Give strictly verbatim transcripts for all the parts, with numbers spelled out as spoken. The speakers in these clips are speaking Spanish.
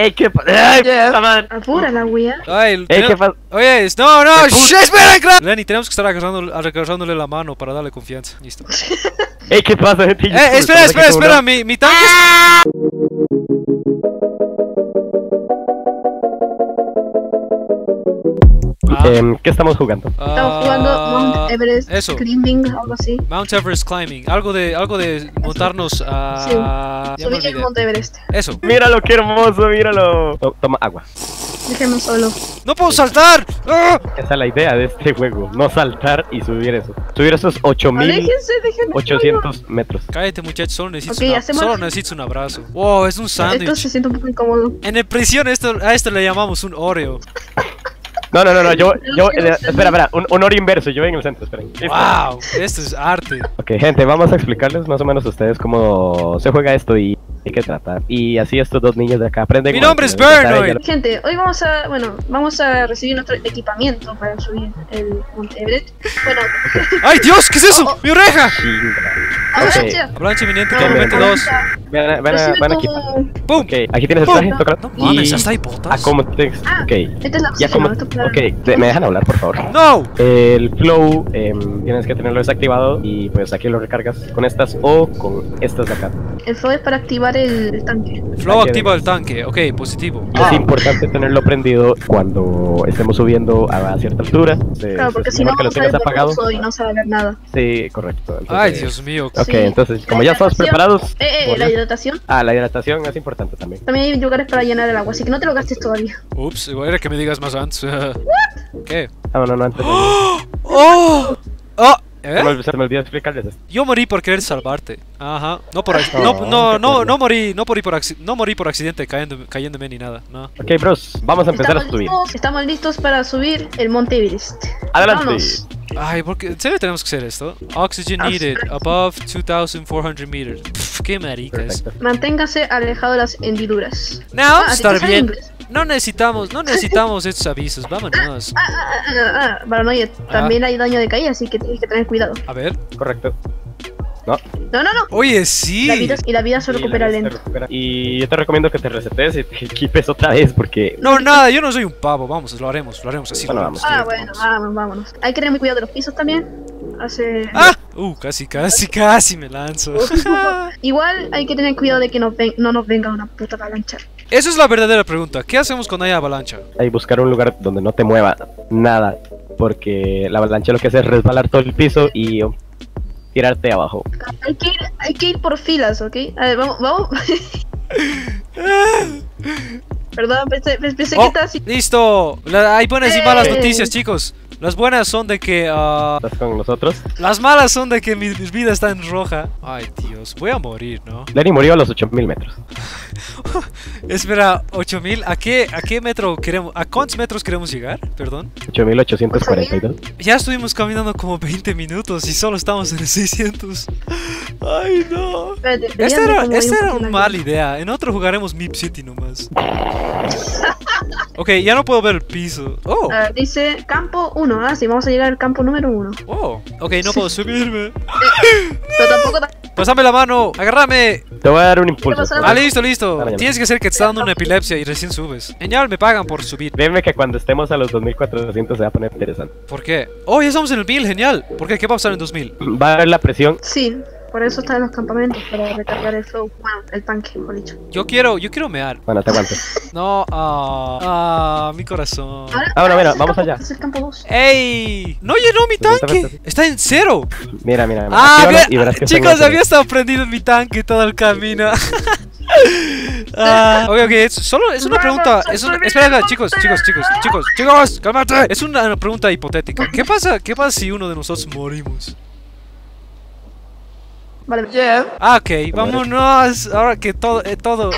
¡Ey, qué pasa! ¡Ay, puta madre! ¡Apura la wea! ¡Ay, qué pasa! ¡Oye, no, no! ¡Espera, Lenny, tenemos que estar agarrándole la mano para darle confianza! Listo. ¡Ey, qué pasa, gente! ¡Eh, espera, espera, espera! ¡Mi, mi tanque es...! Eh, ¿Qué estamos jugando? Uh, estamos jugando Mount Everest eso. Climbing, algo así. Mount Everest Climbing, algo de, algo de montarnos a... Sí, subir el Mount Everest. Eso. Míralo, qué hermoso, míralo. To toma agua. Déjame solo. ¡No puedo saltar! ¡Ah! Esa es la idea de este juego, no saltar y subir eso. Subir esos ocho mil ochocientos metros. Cállate muchachos, solo necesitas okay, una... solo necesitas un abrazo. Wow, es un sándwich. Esto se siente un poco incómodo. En el prisión esto, a esto le llamamos un Oreo. No, no, no, no, yo, yo, eh, espera, espera, un, un oro inverso, yo voy en el centro, esperen. Wow, esto es arte. Ok, gente, vamos a explicarles más o menos a ustedes cómo se juega esto y hay que tratar. Y así estos dos niños de acá aprenden. Mi nombre es Baronoyed. Gente, hoy vamos a, bueno, vamos a recibir nuestro equipamiento para subir el Mount Everest. Bueno. ¡Ay, Dios! ¿Qué es eso? Oh, oh. ¡Mi oreja! Avalancha. Avalancha inminente, componente dos. Van, van a, van a equipar. ¡Pum! Okay, aquí tienes el traje, toca. No mames, hasta hay botas. Ah, okay. Esta es la opción. Ok, ¿me dejan hablar, por favor? ¡No! El flow, eh, tienes que tenerlo desactivado y pues aquí lo recargas con estas o con estas de acá. El flow es para activar el, el tanque. Flow activa el tanque, ok, positivo. Ah. Es importante tenerlo prendido cuando estemos subiendo a cierta altura. Se, claro, porque si no, que lo tengas apagado y no se va a ver nada. Sí, correcto. Entonces, ay, Dios mío. Ok, sí. Entonces, como ya estamos preparados... Eh, eh, ¿la hidratación? Ah, la hidratación es importante también. También hay lugares para llenar el agua, así que no te lo gastes todavía. Ups, igual era que me digas más antes. ¿What? ¿Qué? Ah, no, no, antes. ¡Oh! ¡Oh! ¡Oh! ¿Eh? Se me olvidó explicarles esto. Yo morí por querer salvarte. Ajá. No por no, no, no, no, no morí, no morí por accidente, no morí por accidente cayendo, cayéndome ni nada. No. Ok, bros, vamos a empezar a subir. Estamos listos para subir el Mount Everest. Adelante. Vámonos. Ay, porque en serio tenemos que hacer esto. Oxygen needed above two thousand four hundred meters. Pff, qué maricas. Manténgase alejado de las hendiduras. No, ah, estar bien. No necesitamos, no necesitamos estos avisos, vámonos. Ah, ah, ah, ah, bueno, oye, también ah. hay daño de caída, así que tienes que tener cuidado. A ver, correcto. No. No, no, no. Oye, sí. La vida, y la vida se recupera lento. Recupera. Y yo te recomiendo que te resetes y te equipes otra vez porque... No, nada, yo no soy un pavo, vamos, lo haremos, lo haremos así. Bueno, lo vamos. Ah, bueno, vamos, vámonos. Hay que tener muy cuidado de los pisos también. Hace... ¡Ah! Uh, casi, casi, casi me lanzo. Igual hay que tener cuidado de que no, ven, no nos venga una puta avalancha. Eso es la verdadera pregunta. ¿Qué hacemos cuando hay avalancha? Hay buscar un lugar donde no te mueva nada, porque la avalancha lo que hace es resbalar todo el piso y... tirarte abajo. Hay que ir, hay que ir por filas, ¿ok? A ver, vamos, vamos. Perdón, pensé, pensé oh, que estaba así. ¡Listo! La, hay buenas y malas eh. noticias, chicos. Las buenas son de que... Uh, ¿Estás con nosotros? Las malas son de que mi, mi vida está en roja. Ay, Dios, voy a morir, ¿no? Lenny murió a los ocho mil metros. Espera, ¿ocho mil? ¿A qué, a qué metro queremos? ¿A cuántos metros queremos llegar? Perdón. ocho mil ochocientos cuarenta y dos. Ya estuvimos caminando como veinte minutos y solo estamos en seiscientos. Ay, no. Esta era, esta era una mala idea. En otro jugaremos Meep City nomás. Ok, ya no puedo ver el piso. Oh. Uh, dice campo uno, ah, sí, vamos a llegar al campo número uno. Oh, ok, no puedo subirme. Pero tampoco... Pásame la mano, agárrame. Te voy a dar un impulso. Ah, listo, listo. Tienes que ser que te está dando una epilepsia y recién subes. Genial, me pagan por subir. Dime que cuando estemos a los dos mil cuatrocientos se va a poner interesante. ¿Por qué? Oh, ya estamos en el mil, genial. ¿Por qué? ¿Qué va a pasar en dos mil? ¿Va a haber la presión? Sí. Por eso está en los campamentos, para recargar el flow. Bueno, el tanque, por dicho. Yo quiero, yo quiero mear. Bueno, te aguanto. No, ah, oh, oh, mi corazón. Ahora, ah, bueno, mira, vamos campo, allá. Es el campo dos. ¡Ey! ¡No llenó mi tanque! ¡Está en cero! Mira, mira, mira. Ah, había, y verás que chicos, había estado prendido en mi tanque todo el camino. Ah, ok, ok, es, solo es una pregunta. Es un, espera, chicos, chicos, chicos, chicos, chicos, cálmate. Es una pregunta hipotética. ¿Qué pasa, qué pasa si uno de nosotros morimos? Vale. Yeah. Ah, ok, vámonos. Ahora que todo, eh, todo.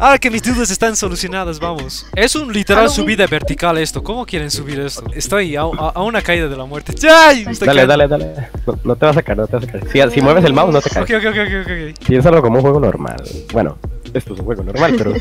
Ahora que mis dudas están solucionadas, vamos. Es un literal subida vertical esto. ¿Cómo quieren subir esto? Estoy a, a, a una caída de la muerte. ¡Ay! Dale, dale, dale. No, no te vas a caer, no te vas a caer. Si, si mueves el mouse, no te caes. Ok, ok, ok, ok. Piénsalo como un juego normal. Bueno, esto es un juego normal, pero...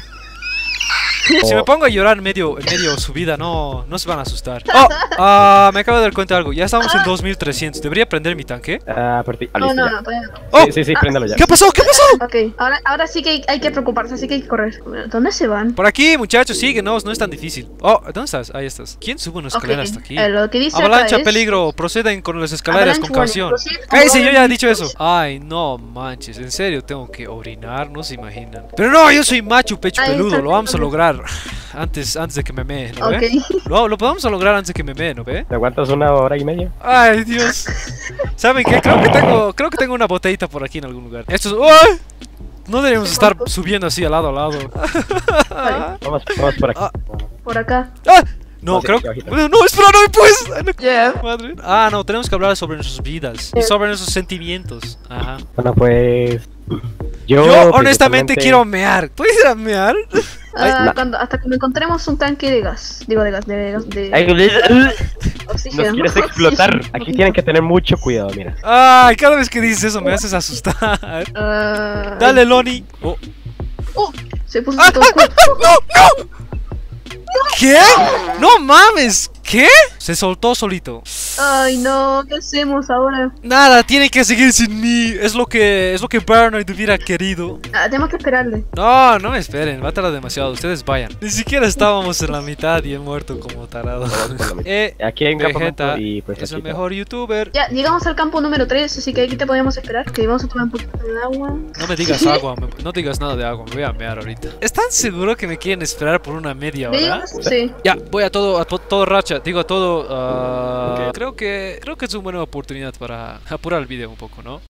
Si me pongo a llorar en medio, en medio subida, no, no se van a asustar. Oh, uh, me acabo de dar cuenta de algo. Ya estamos en dos mil trescientos. ¿Debería prender mi tanque? Ah, uh, no, no, no, todavía no. Oh. Sí, sí, sí, préndalo ya. ¿Qué pasó? ¿Qué pasó? Ok, ahora, ahora sí que hay que preocuparse, así que hay que correr. ¿Dónde se van? Por aquí, muchachos, síguenos, no es tan difícil. Oh, ¿dónde estás? Ahí estás. ¿Quién sube una escalera okay. hasta aquí? Eh, lo que dice Avalancha, es... peligro, proceden con las escaleras Avalanche con caución. Cállese, yo ya he dicho eso. Ay, no manches, en serio, tengo que orinar, no se imaginan. Pero no, yo soy macho pecho peludo, lo vamos a lograr antes, antes de que me mee, ¿no ve? Okay. Lo, lo podemos lograr antes de que me mee, ¿no ve? ¿Te aguantas una hora y media? Ay, Dios. ¿Saben qué? Creo que tengo, creo que tengo una botellita por aquí en algún lugar. Esto es... ¡Oh! No deberíamos estar subiendo así, al lado, al lado. Vale. Vamos, vamos por aquí. Ah. Por acá. ¡Ah! No, creo que... No, espera, no me puedes. Yeah. Madre. Ah, no, tenemos que hablar sobre nuestras vidas y sobre nuestros sentimientos. Ajá. Bueno, pues... Yo, Yo honestamente quiero mear. ¿Puedes ir a mear? Uh, cuando, hasta que encontremos un tanque de gas. Digo, de gas, de gas, de... Oxígeno. Nos quieres explotar. Aquí tienen que tener mucho cuidado, mira. Ay, cada vez que dices eso me haces asustar. Uh... Dale, Lonnie. Oh. Oh, se puso ah, todo ah, ah, ¡No, no! ¿Qué? ¡No mames! ¿Qué? Se soltó solito. Ay no, ¿qué hacemos ahora? Nada, tiene que seguir sin mí. Es lo que es lo que Baronoyed hubiera querido. Ah, tenemos que esperarle. No, no me esperen, va a tardar demasiado, ustedes vayan. Ni siquiera estábamos en la mitad y he muerto como tarado. eh, aquí hay un Vegeta, y pues es el mejor youtuber. Ya, llegamos al campo número tres, así que aquí te podemos esperar. Que vamos a tomar un poquito de agua. No me digas agua, me, no digas nada de agua, me voy a mear ahorita. ¿Están seguros que me quieren esperar por una media hora? Sí. Ya, voy a todo, a to, todo racha. Digo a todo, uh, okay. creo que creo que es una buena oportunidad para apurar el video un poco, ¿no?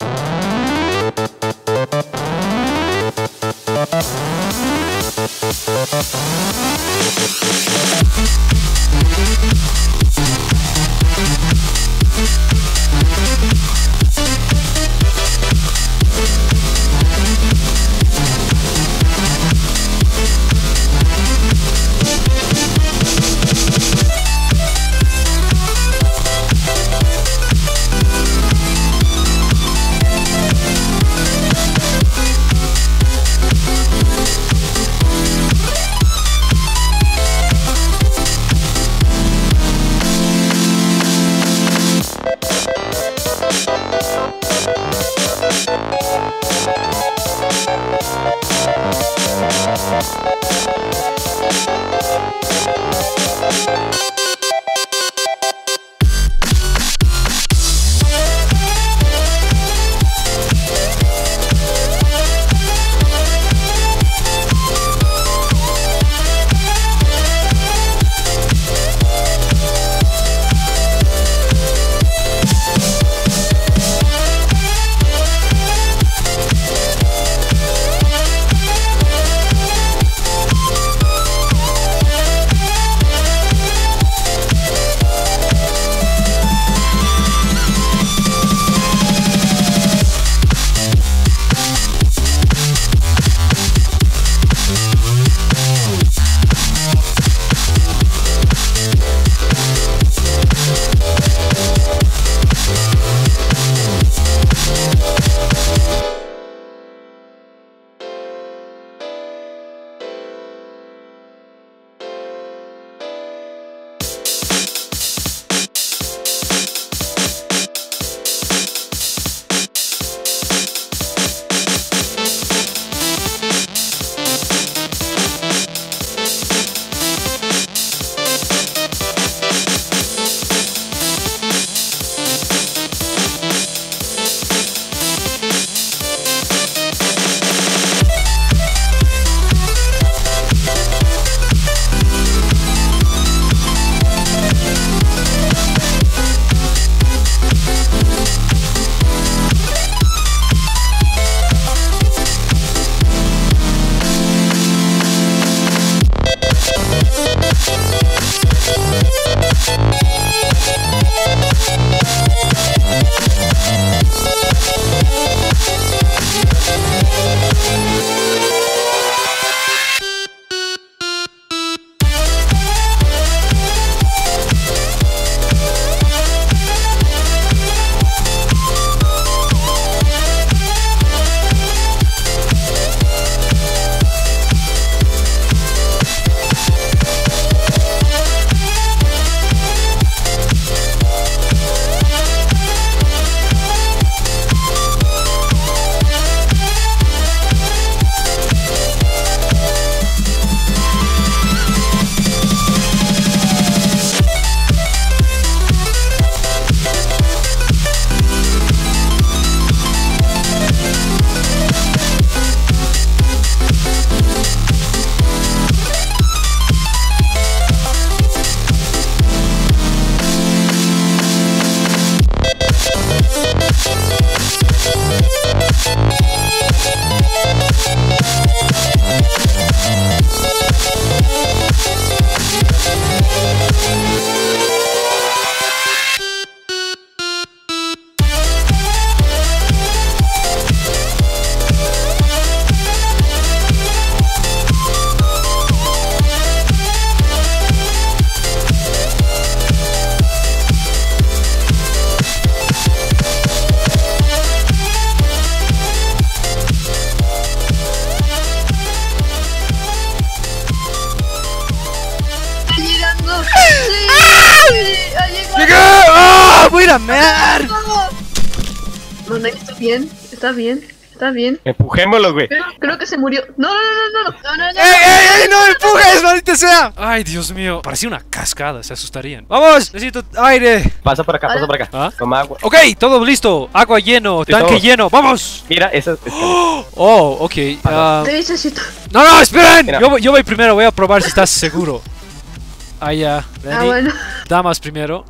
llegado. Sí, sí, ha llegado. ¡Llegué! ¡Ah! ¡Oh, voy a ir a mear! Bueno, ¿estás bien? ¿Estás bien? ¿Estás bien? Empujémoslo, güey. Creo, creo que se murió. No, no, no, no, no, no, no, no. ¡Ey, ey, ey! ¡No empujes, maldita sea! Ay, Dios mío. Parecía una cascada, se asustarían. ¡Vamos! Necesito aire. Pasa por acá, pasa por acá. ¿Ah? Toma agua. Ok, todo listo. Agua lleno, sí, tanque todo lleno. ¡Vamos! Mira, esa es... Oh, ok. Uh... Necesito... No, no, esperen. Yo, yo voy primero, voy a probar si estás seguro. Ah, ya. Lenny. Ah, bueno. Damas primero.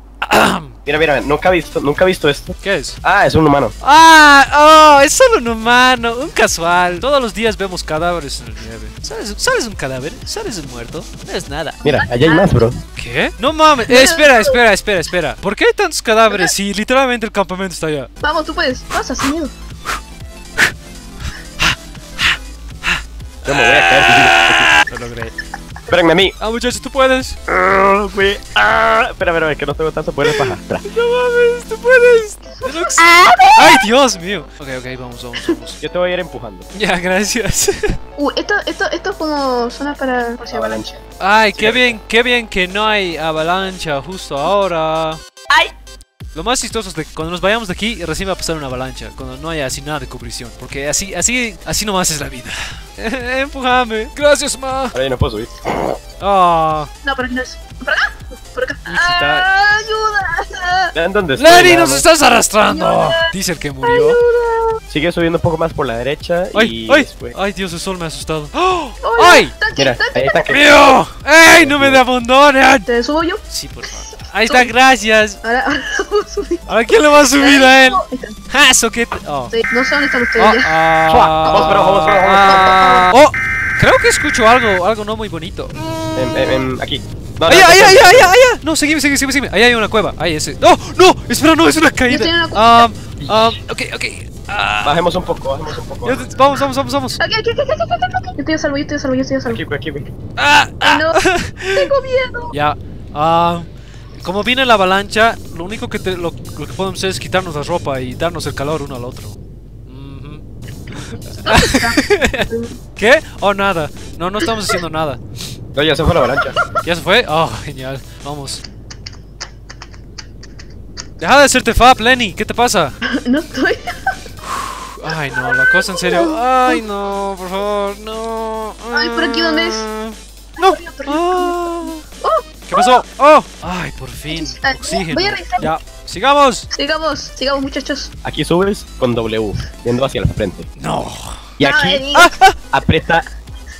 Mira, mira, nunca he visto, nunca he visto esto. ¿Qué es? Ah, es un humano. Ah, oh, es solo un humano, un casual. Todos los días vemos cadáveres en el nieve. ¿Sabes, ¿sabes un cadáver? ¿Sabes el muerto? No es nada. Mira, allá hay más, bro. ¿Qué? No mames. Eh, espera, espera, espera, espera. ¿Por qué hay tantos cadáveres si literalmente el campamento está allá? Vamos, tú puedes. Pasa, sin miedo. Yo me voy a caer. Lo logré. Espérenme a mí. Ah, muchachos, tú puedes. Uh, güey. Ah, espera, espera, es que no tengo tanto poder para atrás. No mames, tú puedes. Ay, Dios mío. Ok, ok, vamos, vamos, vamos. Yo te voy a ir empujando. Ya, yeah, gracias. Uh, esto, esto, esto es como zona para... Por si avalancha. Ay, sí, qué bien, qué bien que no hay avalancha justo ahora. Ay. Lo más chistoso es que cuando nos vayamos de aquí recién va a pasar una avalancha, cuando no haya así nada de cubrición, porque así, así, así nomás es la vida. Empujame. Gracias, ma. Ahora ya no puedo subir. Oh. No, pero no es. Por acá, por acá. Ah, ayuda. ¿Dónde estoy? Lenny, nos estás arrastrando. Ayuda. Dice el que murió. Ayuda. Sigue subiendo un poco más por la derecha. Ay, y ay, después... ay, Dios, el sol me ha asustado. ¡Oh! ¡Ay! Tanque, mira, tanque, ahí está que... ¡Mío! ¡Ey, no me abandonen! ¿Te subo yo? Sí, por favor. Ahí está, gracias. Ahora, ahora vamos a subir. ¿Ahora quién lo va a subir a él? ¡Ja, soquete! Oh. Sí, no sé dónde están ustedes. Oh, ah, vamos, pero vamos, pero vamos. Oh, creo que escucho algo, algo no muy bonito. Em, em, em, aquí. No, allá, no, allá, allá, allá, allá. No, seguime, seguime, seguime, seguime. Ahí hay una cueva. Ahí ese. No, no, espera, no, es una caída. Ah, um, um, ok, ok. Ah. Bajemos un poco, bajemos un poco. Te, vamos, vamos, vamos, vamos. Aquí, aquí, aquí, aquí, aquí. Yo estoy a salvo, yo estoy a salvo, yo estoy a salvo. Aquí, aquí, aquí. Ah, ah. No, tengo miedo. Ya. Ah. Um, Como viene la avalancha, lo único que, te, lo, lo que podemos hacer es quitarnos la ropa y darnos el calor uno al otro. Mm-hmm. ¿Qué? Oh, nada. No, no estamos haciendo nada. No, ya se fue la avalancha. ¿Ya se fue? Oh, genial. Vamos. Deja de hacerte fab, Lenny. ¿Qué te pasa? No estoy... Ay, no, la cosa en serio. Ay, no, por favor, no. Ay, ¿por aquí dónde es? No. Oh. ¿Qué pasó? ¡Oh! ¡Ay, por fin! Oxígeno. Voy a revisar. Ya. ¡Sigamos! Sigamos, sigamos, muchachos. Aquí subes con W, yendo hacia el frente. ¡No! Y aquí no, ah, ah, aprieta...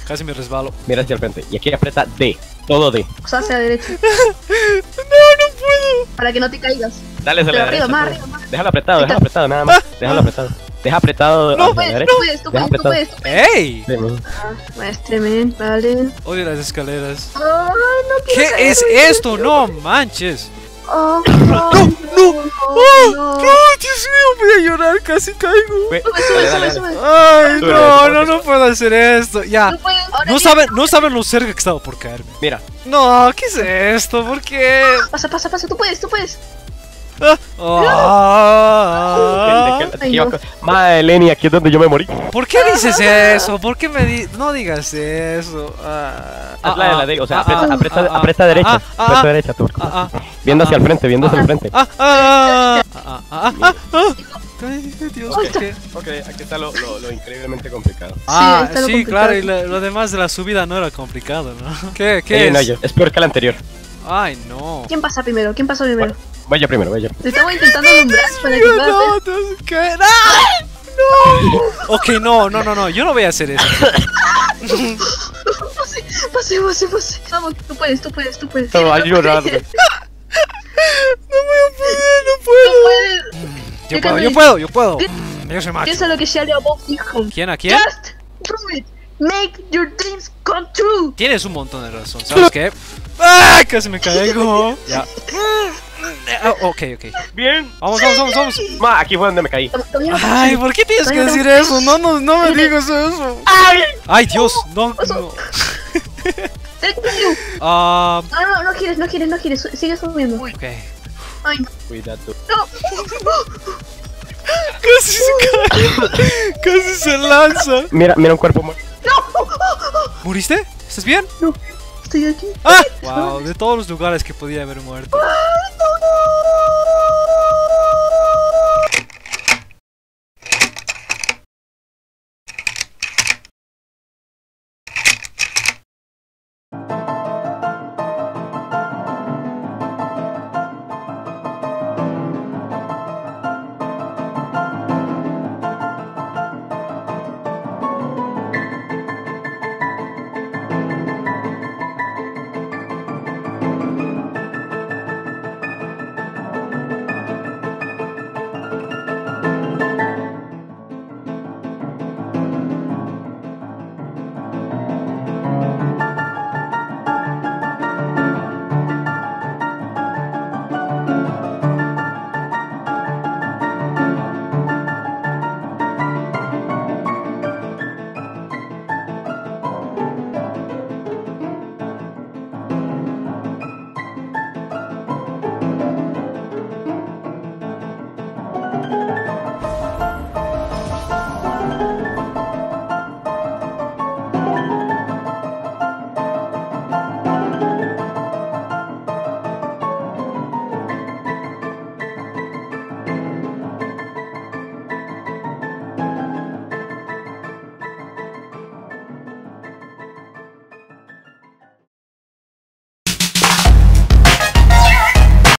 Casi me resbalo. Mira hacia el frente. Y aquí aprieta D. Todo D. O sea, hacia la derecha. ¡No, no puedo! Para que no te caigas. Dale hacia la derecha. Más, arriba, más. Déjalo apretado, déjalo apretado, nada más. Déjalo apretado. Deja apretado. No, puedes, no puedes, tú puedes, tú puedes, tú puedes. ¡Ey! Ah, maestremen, vale. Odio las escaleras. Ay, no quiero. ¿Qué es esto? No manches. Oh, no, no, no, no, no, Dios mío, voy a llorar, casi caigo. Sube, sube, sube, sube. Ay, no, no, no puedo hacer esto. Ya. No saben, no saben lo cerca que estaba por caerme. Mira. No, ¿qué es esto? ¿Por qué? Pasa, pasa, pasa, tú puedes, tú puedes. Ah, oh, no. Ay, no. Madre, Lenny, aquí es donde yo me morí. ¿Por qué dices eso? ¿Por qué me di no digas eso? Ah, ah, la de la D, o sea, ah, aprieta, ah, aprieta ah, derecha, ah, aprieta ah, derecha, tú. Ah, ah, viendo hacia el frente, viendo hacia el frente. Ah, ah, ah, ah, ah, ah. Ay, Dios, okay, okay, aquí está lo, lo, lo increíblemente complicado. Ah, sí, sí, claro, y lo, lo demás de la subida no era complicado, ¿no? ¿Qué, qué es? No, es peor que el anterior. Ay, no. ¿Quién pasa primero? ¿Quién pasa primero? Bueno, vaya primero, vaya. Te estaba intentando nombrar para que no, te... ¡No! ¡No! Ok, no, no, no, no, yo no voy a hacer eso. Pase, pase, pase, pase. Vamos, tú puedes, tú puedes, tú puedes. No, ayúdame. No voy a poder, no puedo. No puedes. Yo puedo, yo puedo, yo puedo. Yo soy macho. Piensa lo que Shelley Bob dijo. ¿Quién, a quién? Just do it. Make your dreams come true. Tienes un montón de razón, ¿sabes qué? ¡Ah! Casi me caigo. Ya. Oh, ok, ok. Bien. Vamos, vamos, vamos, vamos. Ma, aquí fue donde me caí. Ay, ¿por qué tienes que decir eso? No, no, no me digas eso. Ay, ay, Dios, no. No. Ah. Uh, no, no, no gires, no gires, no gires. Sigue subiendo. Ok. Ay. Cuidado. No. Casi se cae. Casi se lanza. Mira, mira un cuerpo muerto. No. ¿Muriste? ¿Estás bien? No. Estoy aquí. ¡Ah! Wow, de todos los lugares que podía haber muerto.